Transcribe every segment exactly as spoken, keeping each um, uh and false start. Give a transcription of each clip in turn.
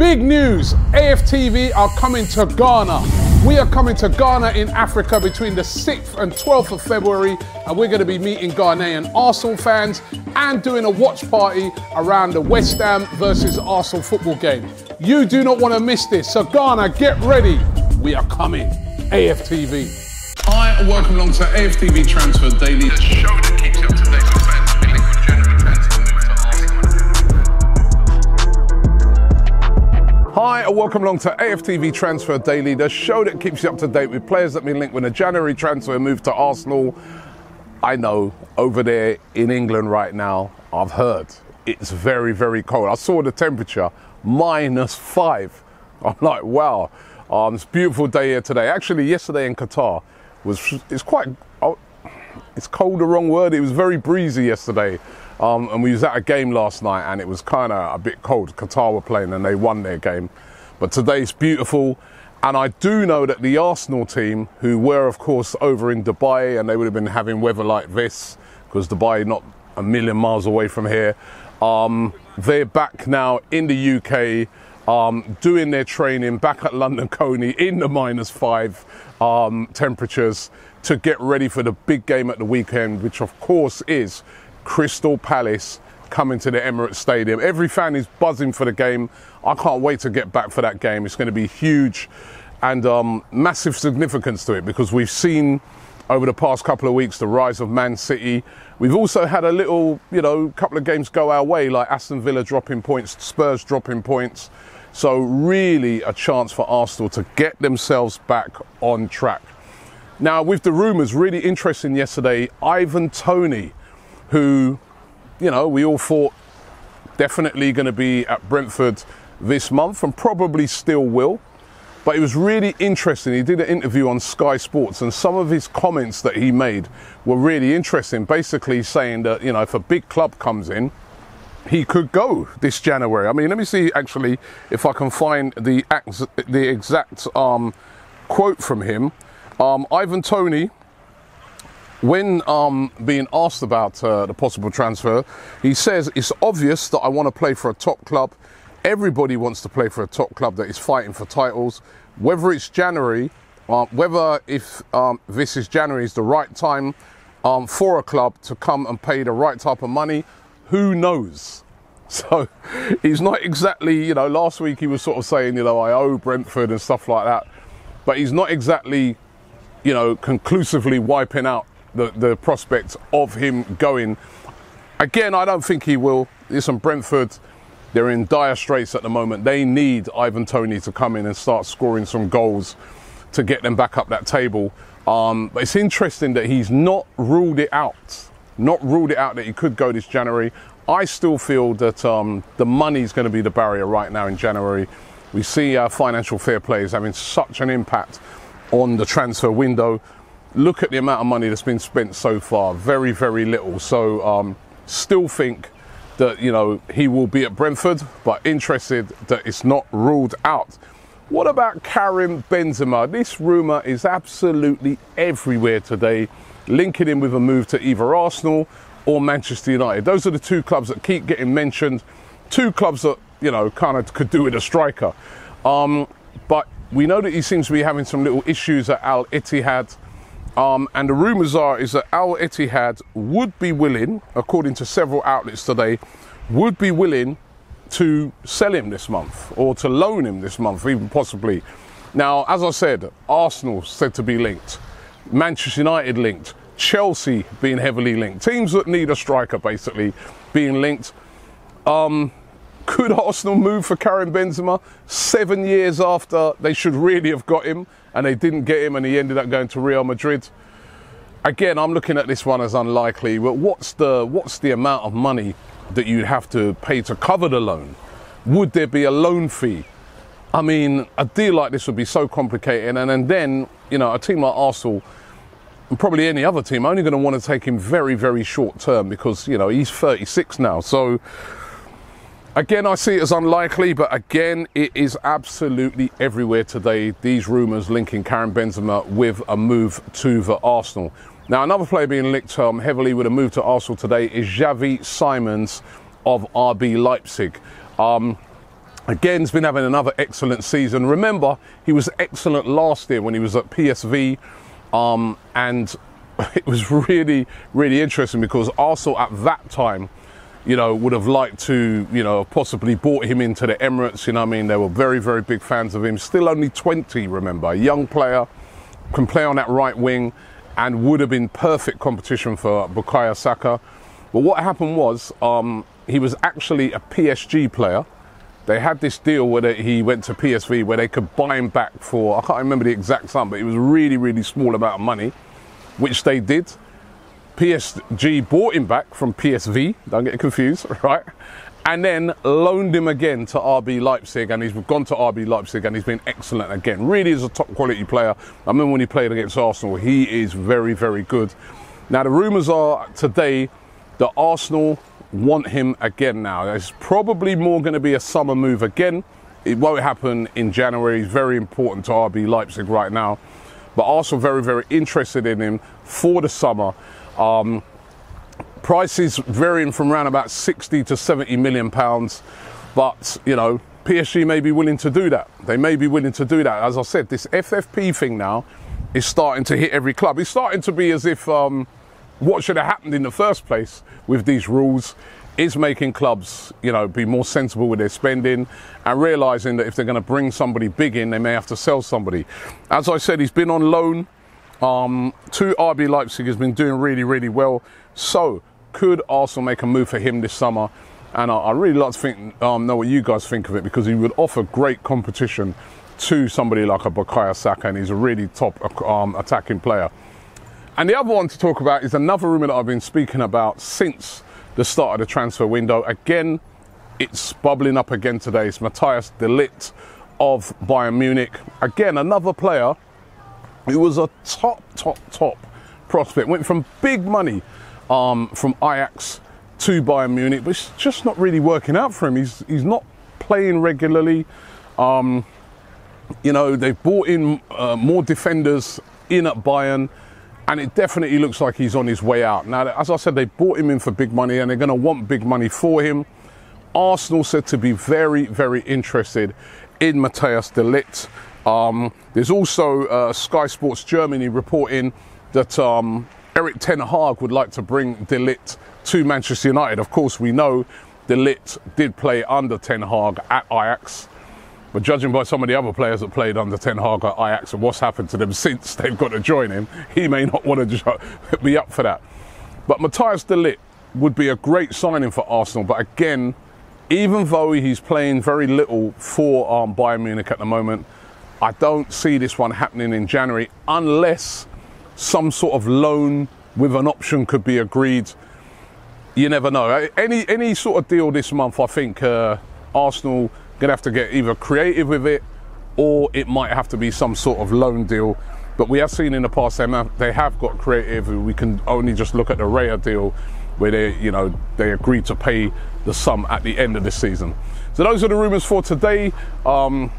Big news, A F T V are coming to Ghana. We are coming to Ghana in Africa between the sixth and twelfth of February, and we're going to be meeting Ghanaian Arsenal fans and doing a watch party around the West Ham versus Arsenal football game. You do not want to miss this, so Ghana, get ready. We are coming, A F T V. Hi, and welcome along to A F T V Transfer Daily, the show that keeps you up to date with fans, dealing with German fans who move to Arsenal. Hi, and welcome along to A F T V Transfer Daily, the show that keeps you up to date with players that have been linked with a January transfer and moved to Arsenal. I know, over there in England right now, I've heard it's very, very cold. I saw the temperature, minus five. I'm like, wow, um, it's a beautiful day here today. Actually, yesterday in Qatar, Was, it's quite, oh, it's cold, the wrong word, it was very breezy yesterday, um, and we was at a game last night and it was kind of a bit cold. Qatar were playing and they won their game, but today's beautiful. And I do know that the Arsenal team, who were of course over in Dubai, and they would have been having weather like this because Dubai not a million miles away from here, um, they're back now in the U K, Um, doing their training back at London Coney in the minus five um, temperatures to get ready for the big game at the weekend, which of course is Crystal Palace coming to the Emirates Stadium. Every fan is buzzing for the game. I can't wait to get back for that game. It's going to be huge and um, massive significance to it, because we've seen over the past couple of weeks the rise of Man City. We've also had a little, you know, couple of games go our way, like Aston Villa dropping points, Spurs dropping points. So really a chance for Arsenal to get themselves back on track. Now, with the rumours, really interesting yesterday, Ivan Toney, who, you know, we all thought definitely going to be at Brentford this month and probably still will. But it was really interesting. He did an interview on Sky Sports, and some of his comments that he made were really interesting, basically saying that, you know, if a big club comes in, he could go this January. I mean, let me see actually if I can find the, ex the exact um, quote from him. Um, Ivan Toney, when um, being asked about uh, the possible transfer, he says, "It's obvious that I want to play for a top club. Everybody wants to play for a top club that is fighting for titles. Whether it's January, uh, whether if um, this is January is the right time um, for a club to come and pay the right type of money, who knows?" So he's not exactly, you know, last week he was sort of saying, you know, I owe Brentford and stuff like that, but he's not exactly, you know, conclusively wiping out the, the prospect of him going. Again, I don't think he will. Listen, Brentford, they're in dire straits at the moment. They need Ivan Toney to come in and start scoring some goals to get them back up that table. Um, but it's interesting that he's not ruled it out. Not ruled it out that he could go this January. I still feel that um, the money's going to be the barrier right now in January. We see our financial fair play is having such an impact on the transfer window. Look at the amount of money that's been spent so far. Very, very little. So um, still think that, you know, he will be at Brentford, but interested that it's not ruled out. What about Karim Benzema? This rumour is absolutely everywhere today, linking him with a move to either Arsenal or Manchester United. Those are the two clubs that keep getting mentioned, two clubs that, you know, kind of could do with a striker. Um, but we know that he seems to be having some little issues at Al-Ittihad, um, and the rumours are is that Al-Ittihad would be willing, according to several outlets today, would be willing to sell him this month or to loan him this month, even possibly. Now, as I said, Arsenal said to be linked, Manchester United linked, Chelsea being heavily linked, teams that need a striker basically being linked. Um, could Arsenal move for Karim Benzema seven years after they should really have got him, and they didn't get him, and he ended up going to Real Madrid? Again, I'm looking at this one as unlikely, but what's the, what's the amount of money that you'd have to pay to cover the loan? Would there be a loan fee? I mean, a deal like this would be so complicated, and, and then, you know, a team like Arsenal, and probably any other team, only going to want to take him very, very short term, because, you know, he's thirty-six now. So, again, I see it as unlikely, but again, it is absolutely everywhere today, these rumours linking Karim Benzema with a move to the Arsenal. Now, another player being linked um, heavily with a move to Arsenal today is Xavi Simons of R B Leipzig. Um, Again, he's been having another excellent season. Remember, he was excellent last year when he was at P S V, um, and it was really, really interesting because Arsenal at that time, you know, would have liked to, you know, possibly bought him into the Emirates, you know what I mean? They were very, very big fans of him. Still only twenty, remember, a young player, can play on that right wing and would have been perfect competition for Bukayo Saka. But what happened was, um, he was actually a P S G player. They had this deal where he went to P S V where they could buy him back for, I can't remember the exact sum, but it was a really, really small amount of money, which they did. P S G bought him back from P S V, don't get confused, right? And then loaned him again to R B Leipzig, and he's gone to R B Leipzig and he's been excellent again. Really is a top quality player. I remember when he played against Arsenal, he is very, very good. Now the rumours are today that Arsenal want him again now. There's probably more going to be a summer move again. It won't happen in January. He's very important to R B Leipzig right now. But Arsenal very, very interested in him for the summer. Um, prices varying from around about sixty to seventy million pounds. But, you know, P S G may be willing to do that. They may be willing to do that. As I said, this F F P thing now is starting to hit every club. It's starting to be as if... Um, what should have happened in the first place with these rules is making clubs, you know, be more sensible with their spending and realising that if they're going to bring somebody big in, they may have to sell somebody. As I said, he's been on loan um, to R B Leipzig, has been doing really, really well. So could Arsenal make a move for him this summer? And I, I really like to think, um, know what you guys think of it, because he would offer great competition to somebody like a Bukayo Saka, and he's a really top um, attacking player. And the other one to talk about is another rumour that I've been speaking about since the start of the transfer window. Again, it's bubbling up again today. It's Matthijs de Ligt of Bayern Munich. Again, another player who was a top, top, top prospect. Went from big money um, from Ajax to Bayern Munich, but it's just not really working out for him. He's, he's not playing regularly. Um, you know, they've brought in uh, more defenders in at Bayern. And it definitely looks like he's on his way out. Now, as I said, they bought him in for big money and they're going to want big money for him. Arsenal said to be very, very interested in Matthijs de Ligt. Um, there's also uh, Sky Sports Germany reporting that um, Erik ten Hag would like to bring de Ligt to Manchester United. Of course, we know de Ligt did play under ten Hag at Ajax. But judging by some of the other players that played under ten Hag at Ajax and what's happened to them since they've got to join him, he may not want to be up for that. But Matthijs de Ligt would be a great signing for Arsenal. But again, even though he's playing very little for um, Bayern Munich at the moment, I don't see this one happening in January unless some sort of loan with an option could be agreed. You never know. Any, any sort of deal this month, I think uh, Arsenal... gonna have to get either creative with it, or it might have to be some sort of loan deal. But we have seen in the past they have, they have got creative. We can only just look at the Raya deal, where they, you know, they agreed to pay the sum at the end of the season. So those are the rumours for today. Um,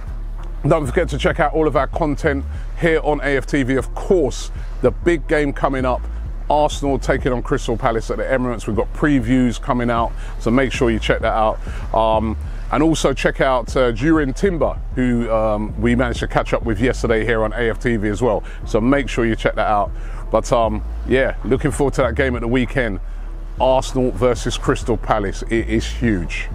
don't forget to check out all of our content here on A F T V. Of course, the big game coming up. Arsenal taking on Crystal Palace at the Emirates. We've got previews coming out, so make sure you check that out. Um, and also check out uh, Jurrien Timber, who um, we managed to catch up with yesterday here on A F T V as well. So make sure you check that out. But um, yeah, looking forward to that game at the weekend. Arsenal versus Crystal Palace. It is huge.